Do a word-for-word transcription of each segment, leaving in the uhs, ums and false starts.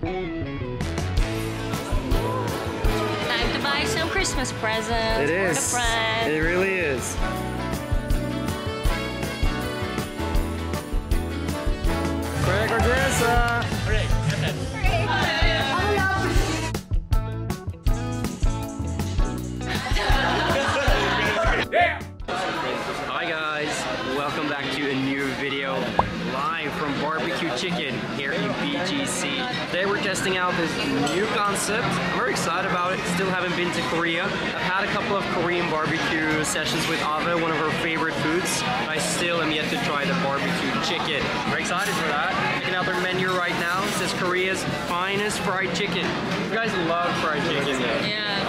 Time to buy some Christmas presents. It is. For the friends. It really is. Craig or Grissa? Craig. Hi guys, welcome back to a new video live from Barbecue Chicken here in B G C. Today we're testing out this new concept. I'm very excited about it. Still haven't been to Korea. I've had a couple of Korean barbecue sessions with Ava, one of her favorite foods. But I still am yet to try the barbecue chicken. Very excited for that. Checking out their menu right now. It says Korea's finest fried chicken. You guys love fried chicken. Yeah.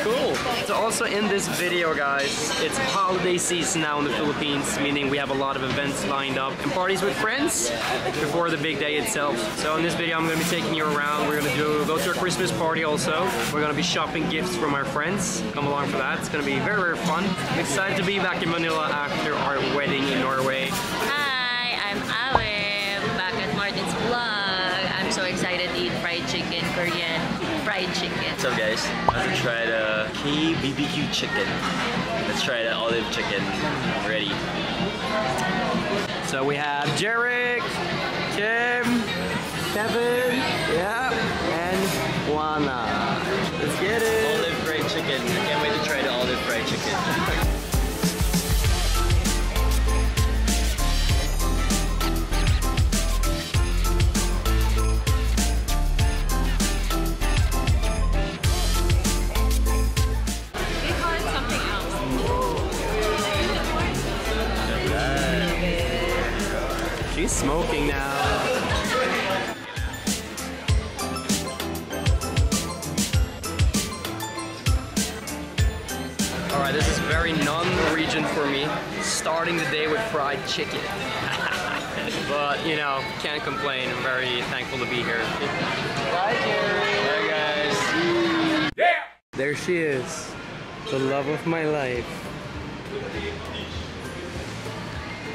Cool. So also in this video, guys, it's holiday season now in the Philippines, meaning we have a lot of events lined up and parties with friends before the big day itself. So in this video, I'm going to be taking you around. We're going to do go to a Christmas party also. We're going to be shopping gifts from our friends. Come along for that. It's going to be very, very fun. I'm excited to be back in Manila after our wedding in Norway. Hi, I'm Ave, back at Martin's vlog. I'm so excited to eat fried chicken, Korean fried chicken. What's up guys? I'm gonna try the K B B Q chicken. Let's try the olive chicken. Ready. So we have Jarek, Kim, Kevin, yeah, and Juana. Let's get it. Olive fried chicken. I can't wait to try the olive fried chicken. She's smoking now. All right, this is very non-Norwegian for me. Starting the day with fried chicken. But, you know, can't complain. I'm very thankful to be here. Bye, Jerry. Hey, guys. Yeah! There she is. The love of my life.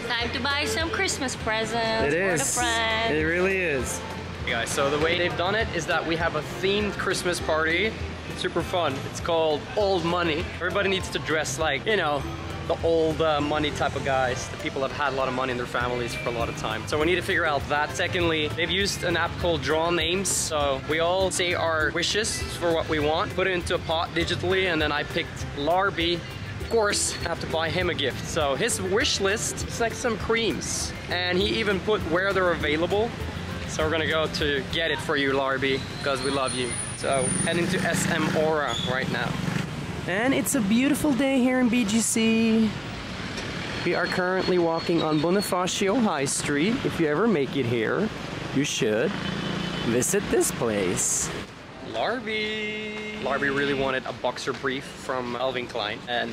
Time to buy some Christmas presents for the friends. It really is. Hey guys, so the way they've done it is that we have a themed Christmas party. It's super fun. It's called Old Money. Everybody needs to dress like, you know, the old uh, money type of guys. The people have had a lot of money in their families for a lot of time. So we need to figure out that. Secondly, they've used an app called Draw Names. So we all say our wishes for what we want, put it into a pot digitally, and then I picked Larbi. Of course, I have to buy him a gift. So his wish list is like some creams, and he even put where they're available. So we're gonna go to get it for you, Larbi, because we love you. So heading to S M Aura right now. And it's a beautiful day here in B G C. We are currently walking on Bonifacio High Street. If you ever make it here, you should visit this place. Larbi! Larbi really wanted a boxer brief from Calvin Klein, and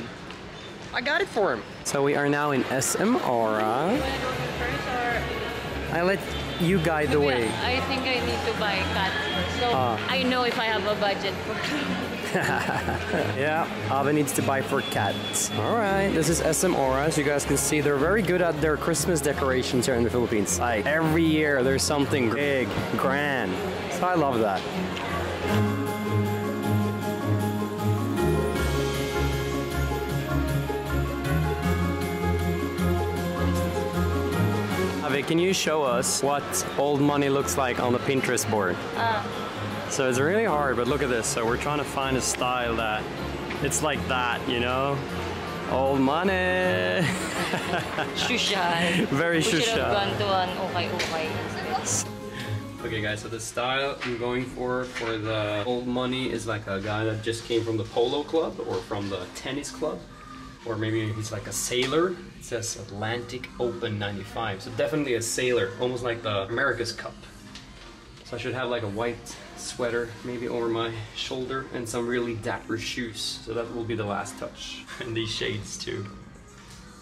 I got it for him. So we are now in S M Aura. I let you guide the way. I think I need to buy cats first, so uh. I know if I have a budget for Yeah, Ava needs to buy for cats. Alright, this is S M Aura. As you guys can see, they're very good at their Christmas decorations here in the Philippines. Like, every year there's something big, grand. So I love that. Ave, can you show us what old money looks like on the Pinterest board? Uh. So it's really hard, but look at this. So we're trying to find a style that it's like that, you know? Old money! Shusha. Very shusha. We should have gone to an okay, okay. Okay guys, so the style I'm going for for the old money is like a guy that just came from the polo club or from the tennis club, or maybe he's like a sailor. It says Atlantic Open ninety-five, so definitely a sailor, almost like the America's Cup. So I should have like a white sweater maybe over my shoulder and some really dapper shoes, so that will be the last touch. And these shades too.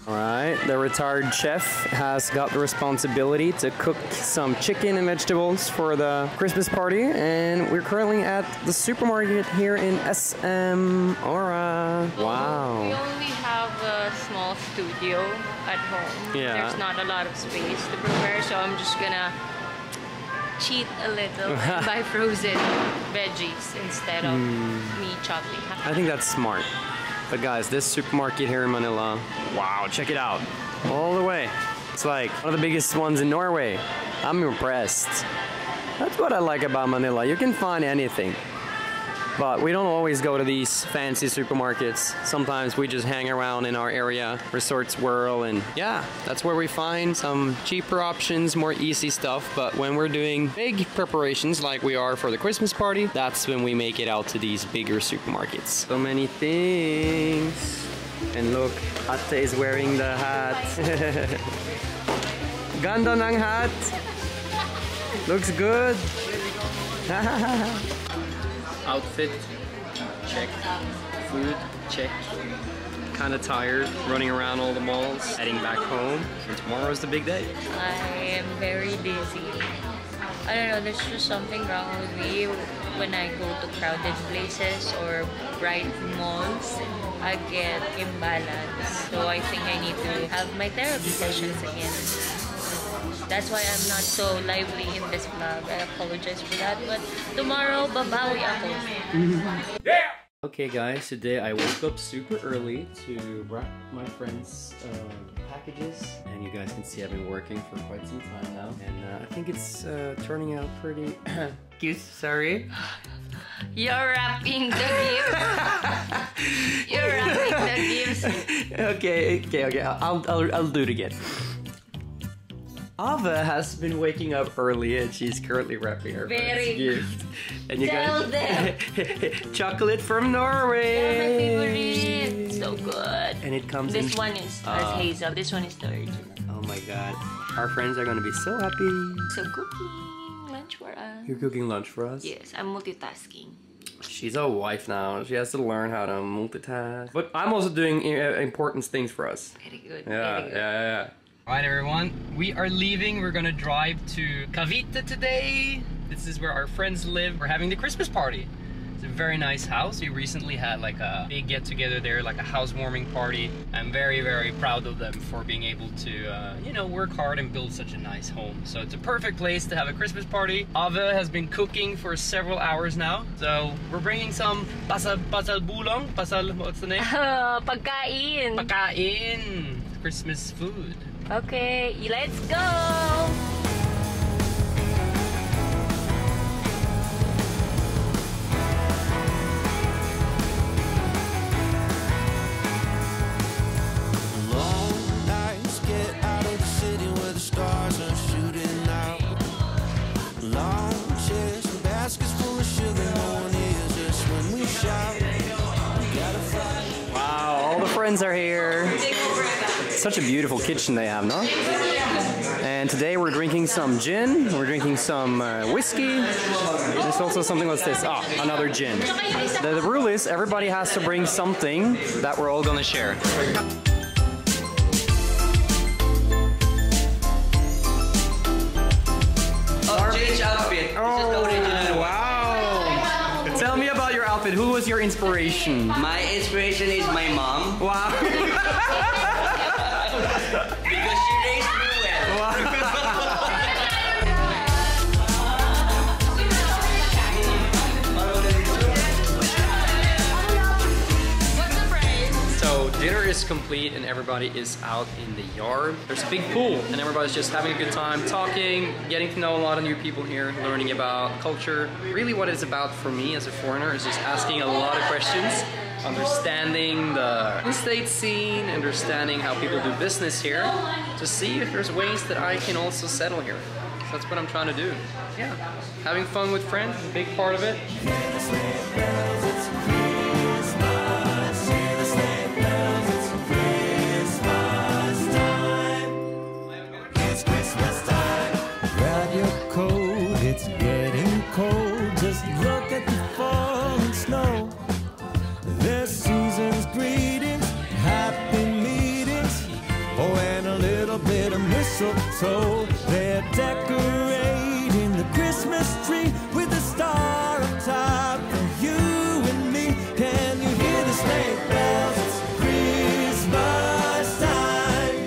Alright, the retired chef has got the responsibility to cook some chicken and vegetables for the Christmas party, and we're currently at the supermarket here in S M Aura. Wow. We only have a small studio at home. Yeah. There's not a lot of space to prepare, so I'm just gonna cheat a little and buy frozen veggies instead of mm. me chopping. I think that's smart. But guys, this supermarket here in Manila, wow, check it out. All the way. It's like one of the biggest ones in Norway. I'm impressed. That's what I like about Manila. You can find anything. But we don't always go to these fancy supermarkets. Sometimes we just hang around in our area, Resorts World, and yeah, that's where we find some cheaper options, more easy stuff. But when we're doing big preparations like we are for the Christmas party, that's when we make it out to these bigger supermarkets. So many things. And look, Ate is wearing the hat. Ganda ng hat. Looks good. Outfit, check. Food, check. Kind of tired, running around all the malls, heading back home. Tomorrow's the big day. I am very dizzy. I don't know, there's just something wrong with me when I go to crowded places or bright malls. I get imbalanced. So I think I need to have my therapy sessions again. That's why I'm not so lively in this vlog. I apologize for that, but tomorrow, babawi ako. Yeah! Okay guys, today I woke up super early to wrap my friend's uh, packages. And you guys can see I've been working for quite some time now. And uh, I think it's uh, turning out pretty... Excuse, sorry. You're wrapping the gifts. You're wrapping the gifts. Okay, okay, okay. I'll, I'll, I'll do it again. Ava has been waking up early and she's currently wrapping her Very gift. And you Tell guys, them. Chocolate from Norway. My favorite. So good. And it comes. This in, one is uh, as hazel. This one is the original. Oh my god, our friends are gonna be so happy. So cooking lunch for us. You're cooking lunch for us? Yes, I'm multitasking. She's a wife now. She has to learn how to multitask. But I'm also doing important things for us. Very good. Yeah, Very good. yeah, yeah. yeah. Alright everyone, we are leaving. We're gonna drive to Cavite today. This is where our friends live. We're having the Christmas party. It's a very nice house. We recently had like a big get together there, like a housewarming party. I'm very, very proud of them for being able to, uh, you know, work hard and build such a nice home. So it's a perfect place to have a Christmas party. Ava has been cooking for several hours now. So we're bringing some pasal, pasal bulong, pasal, what's the name? Uh, pagkain. Pagkain. Christmas food. Okay, let's go! Long nights get out of the city where the stars are shooting out. Long chairs and baskets full of sugar, no one hears us when we shout. We gotta fly. Wow, all the friends are here. Such a beautiful kitchen they have, no? And today we're drinking some gin, we're drinking some uh, whiskey. There's also something, what's this? Ah, oh, another gin. The, the rule is everybody has to bring something that we're all gonna share. Oh, change outfit. Oh, wow. Tell me about your outfit. Who was your inspiration? My inspiration is my mom. Wow. Because she raised me well. So dinner is complete and everybody is out in the yard. There's a big pool and everybody's just having a good time talking, getting to know a lot of new people here, learning about culture. Really what it's about for me as a foreigner is just asking a lot of questions. Understanding the state scene, understanding how people do business here, to see if there's ways that I can also settle here. So that's what I'm trying to do. Yeah, having fun with friends is a big part of it. So they're decorating the Christmas tree with a star on top for you and me. Can you hear the sleigh bells? It's Christmas time.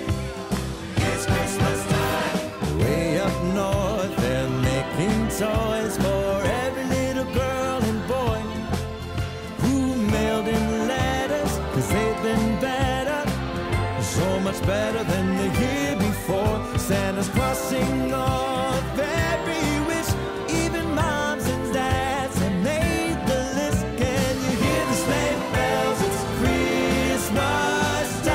It's Christmas time. Way up north they're making toys for every little girl and boy who mailed in letters, cause they've been better, so much better than the year before. Santa's crossing off every wish, even moms and dads have made the list. Can you hear the sleigh bells? It's Christmas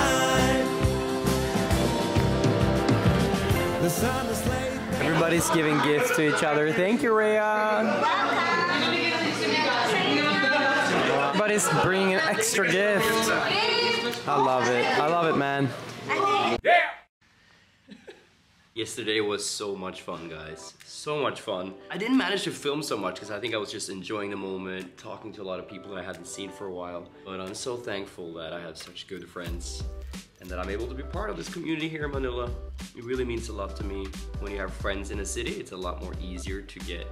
time. The sun is late. Everybody's giving gifts to each other. Thank you, Rhea. Everybody's bringing an extra gift. I love it. I love it, man. Yeah! Yesterday was so much fun, guys. So much fun. I didn't manage to film so much because I think I was just enjoying the moment, talking to a lot of people that I hadn't seen for a while. But I'm so thankful that I have such good friends and that I'm able to be part of this community here in Manila. It really means a lot to me. When you have friends in a city, it's a lot more easier to get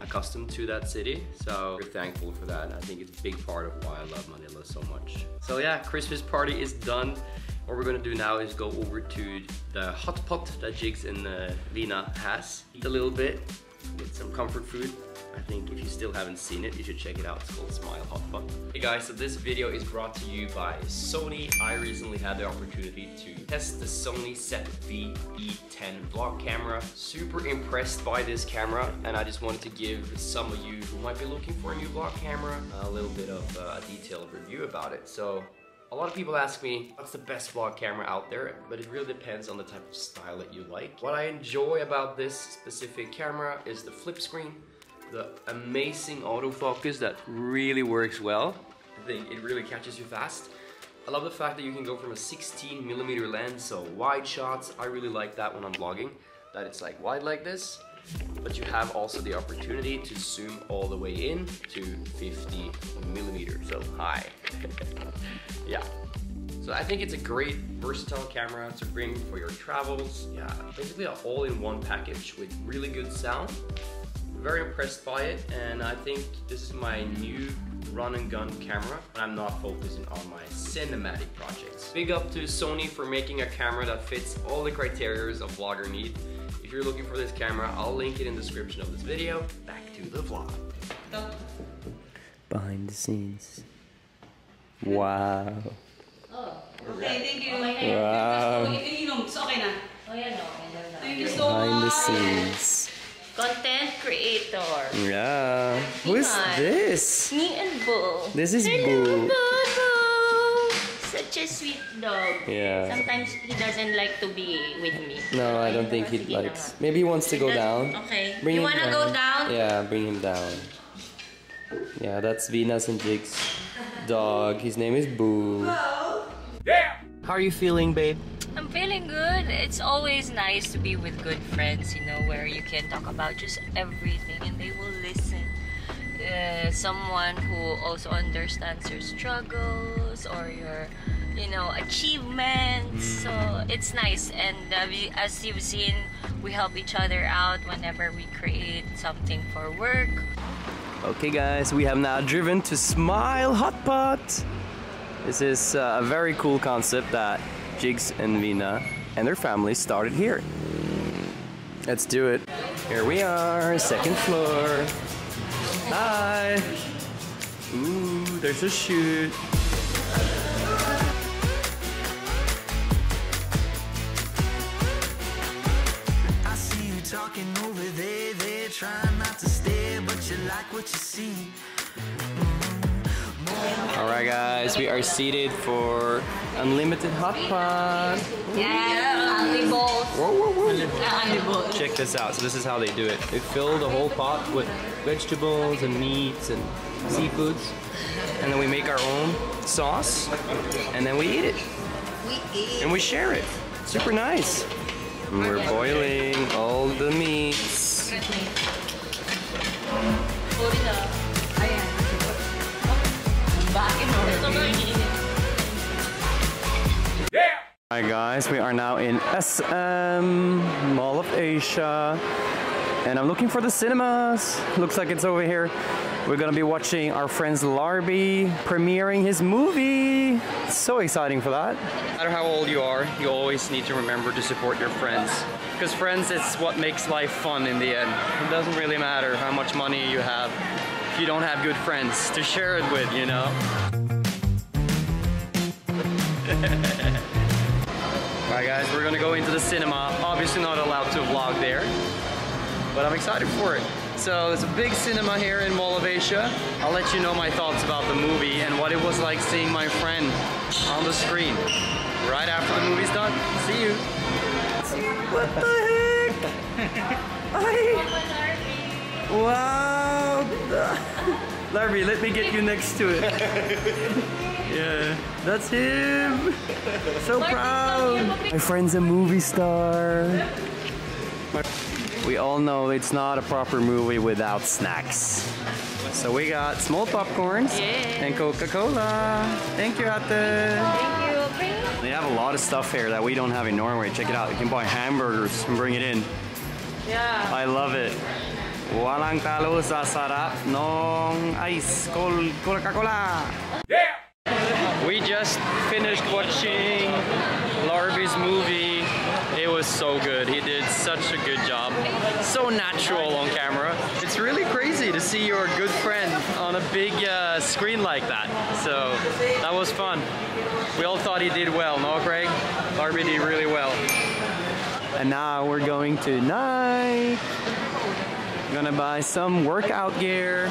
accustomed to that city. So we're thankful for that. And I think it's a big part of why I love Manila so much. So yeah, Christmas party is done. What we're gonna do now is go over to the hot pot that Jiggs and uh, Vina has. Eat a little bit, get some comfort food. I think if you still haven't seen it, you should check it out. It's called Smile Hot Pot. Hey guys, so this video is brought to you by Sony. I recently had the opportunity to test the Sony Z V E ten vlog camera. Super impressed by this camera, and I just wanted to give some of you who might be looking for a new vlog camera a little bit of a detailed review about it. So, a lot of people ask me, what's the best vlog camera out there? But it really depends on the type of style that you like. What I enjoy about this specific camera is the flip screen, the amazing autofocus that really works well. I think it really catches you fast. I love the fact that you can go from a sixteen millimeter lens, so wide shots. I really like that when I'm vlogging, that it's like wide like this, but you have also the opportunity to zoom all the way in to fifty millimeters, so high. Yeah. So I think it's a great versatile camera to bring for your travels. Yeah, basically an all-in-one package with really good sound. Very impressed by it, and I think this is my new run-and-gun camera when I'm not focusing on my cinematic projects. Big up to Sony for making a camera that fits all the criteria a vlogger needs. If you're looking for this camera, I'll link it in the description of this video. Back to the vlog. Behind the scenes. Wow. Oh, okay, thank you. Wow. Thank you so much. Behind the scenes. Content creator. Yeah. Who is this? Me and Boo. This is Boo. Hello, Boo. Such a sweet dog. Yeah. Sometimes he doesn't like to be with me. No, I don't think he likes. Maybe he wants to go down. Okay. You wanna go down? Yeah, bring him down. Yeah, that's Venus and Jiggs' dog. His name is Boo. Yeah. How are you feeling, babe? I'm feeling good. It's always nice to be with good friends, you know, where you can talk about just everything and they will listen. Uh, someone who also understands your struggles or your, you know, achievements. So it's nice. And uh, we, as you've seen, we help each other out whenever we create something for work. Okay, guys, we have now driven to Smile Hot Pot. This is uh, a very cool concept that Jiggs and Vina and their family started here. Let's do it. Here we are, second floor. Hi. Ooh, there's a chute. I see you talking over there, they're trying not to stare, but you like what you see. Alright guys, we are seated for unlimited hot pot. Yeah, unlimited balls. Whoa, whoa, whoa. Check this out. So this is how they do it. They fill the whole pot with vegetables and meats and seafoods. And then we make our own sauce. And then we eat it. And we share it. Super nice. And we're boiling all the meats. Yeah. Hi guys, we are now in S M Mall of Asia. And I'm looking for the cinemas. Looks like it's over here. We're gonna be watching our friends Larbi premiering his movie. It's so exciting for that. No matter how old you are, you always need to remember to support your friends. Because friends, it's what makes life fun in the end. It doesn't really matter how much money you have. If you don't have good friends to share it with, you know? Alright guys, we're gonna go into the cinema. Obviously not allowed to vlog there, but I'm excited for it. So there's a big cinema here in Mall of Asia. I'll let you know my thoughts about the movie and what it was like seeing my friend on the screen. Right after the movie's done, see you. What the heck? I... Wow! Larbi, let me get you next to it. Yeah, that's him. So proud. My friend's a movie star. We all know it's not a proper movie without snacks. So we got small popcorns, yeah, and Coca-Cola. Thank you, Ate. Thank you. They have a lot of stuff here that we don't have in Norway. Check it out. You can buy hamburgers and bring it in. Yeah. I love it. Walang talo sa sarap ng ice Coca-Cola. Yeah. We just finished watching Larbi's movie. It was so good. He did such a good job. So natural on camera. It's really crazy to see your good friend on a big uh, screen like that. So that was fun. We all thought he did well, no Craig? Larbi did really well. And now we're going to Nike. I'm gonna buy some workout gear.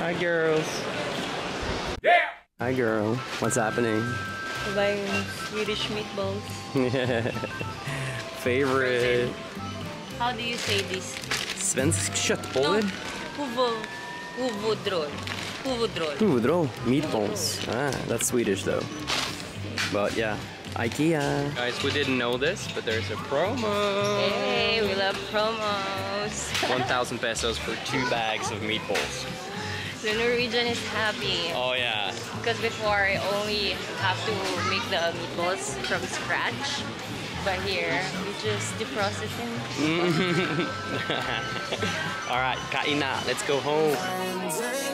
Hi girls. Yeah. Hi girl. What's happening? We're buying Swedish meatballs. Favorite. How do you say this? Svensk köttbullar. Huvudroll. Huvudroll. Huvudroll. Meatballs. Ah, that's Swedish though. But yeah. Ikea. Guys, we didn't know this, but there's a promo. Hey, we love promos. one thousand pesos for two bags of meatballs. The Norwegian is happy. Oh yeah. Because before I only have to make the meatballs from scratch, but here we just deprocess them. All right, kaina, let's go home.